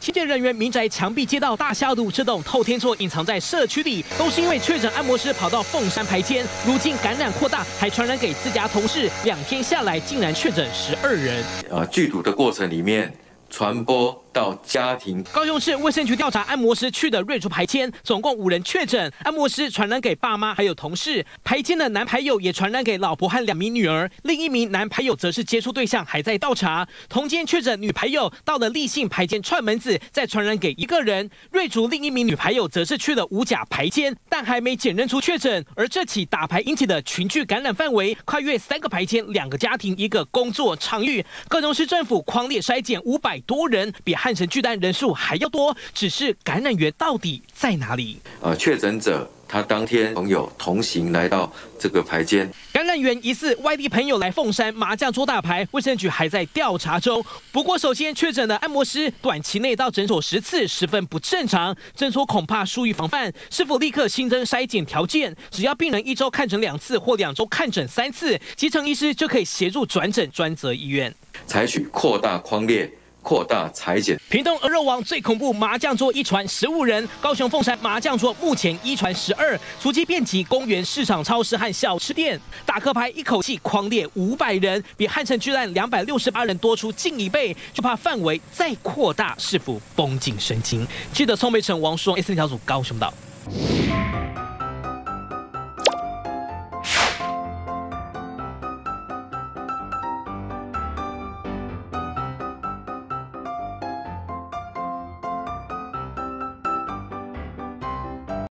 清洁人员民宅墙壁、街道、大峡谷这种透天厝隐藏在社区里，都是因为确诊按摩师跑到凤山排监，如今感染扩大，还传染给自家同事，2天下来竟然确诊12人。剧毒的过程里面。 传播到家庭。高雄市卫生局调查按摩师去的瑞竹排间，总共5人确诊，按摩师传染给爸妈还有同事，排间的男排友也传染给老婆和2名女儿，另1名男排友则是接触对象，还在倒查。同间确诊女排友到了立信排间串门子，再传染给1个人。瑞竹另1名女排友则是去了5甲排间，但还没检认出确诊。而这起打牌引起的群聚感染范围跨越3个排间、2个家庭、1个工作场域。高雄市政府匡列筛检500多人，比汉神巨蛋人数还要多，只是感染源到底在哪里？确诊者他当天朋友同行来到这个牌间，感染源疑似外地朋友来凤山麻将桌打牌，卫生局还在调查中。不过，首先确诊的按摩师短期内到诊所10次，十分不正常，诊所恐怕疏于防范，是否立刻新增筛检条件？只要病人1周看诊2次或2周看诊3次，急诊医师就可以协助转诊专责医院，采取扩大匡列。 扩大裁剪。屏东鹅肉王最恐怖麻将桌一传15人，高雄凤山麻将桌目前一传12，足迹遍及公园、市场、超市和小吃店。打客牌一口气匡列500人，比汉城巨蛋268人多出近1倍，就怕范围再扩大，是否绷紧神经？记者宋美成、王双 S 小组高雄岛。